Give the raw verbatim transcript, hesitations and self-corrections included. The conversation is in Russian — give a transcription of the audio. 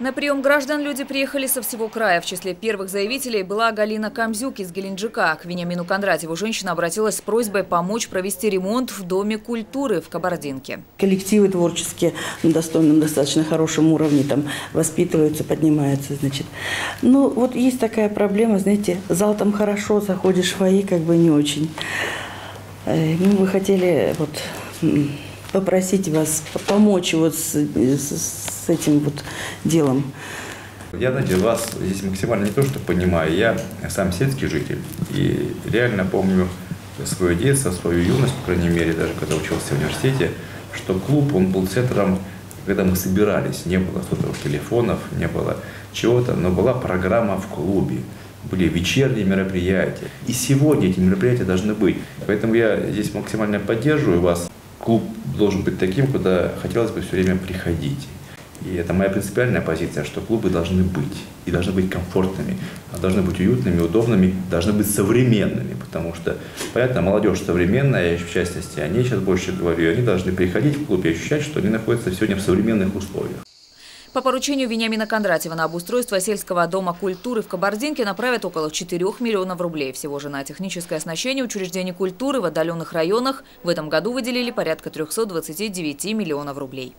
На прием граждан люди приехали со всего края. В числе первых заявителей была Галина Камзюк из Геленджика. К Вениамину Кондратьеву женщина обратилась с просьбой помочь провести ремонт в Доме культуры в Кабардинке. Коллективы творческие на достойном, достаточно хорошем уровне там воспитываются, поднимаются, значит. Ну вот есть такая проблема, знаете, зал там хорошо, заходишь в фойе, как бы не очень. Ну, мы хотели вот попросить вас помочь вот с, с, с этим вот делом. Я, знаете, вас здесь максимально не то что понимаю, я сам сельский житель. И реально помню свое детство, свою юность, по крайней мере, даже когда учился в университете, что клуб, он был центром, когда мы собирались. Не было сотовых телефонов, не было чего-то, но была программа в клубе. Были вечерние мероприятия. И сегодня эти мероприятия должны быть. Поэтому я здесь максимально поддерживаю вас. Клуб должен быть таким, куда хотелось бы все время приходить. И это моя принципиальная позиция, что клубы должны быть. И должны быть комфортными, должны быть уютными, удобными, должны быть современными. Потому что, понятно, молодежь современная, в частности, они сейчас больше говорю, они должны приходить в клуб и ощущать, что они находятся сегодня в современных условиях. По поручению Вениамина Кондратьева на обустройство сельского дома культуры в Кабардинке направят около четырёх миллионов рублей. Всего же на техническое оснащение учреждений культуры в отдаленных районах в этом году выделили порядка трёхсот двадцати девяти миллионов рублей.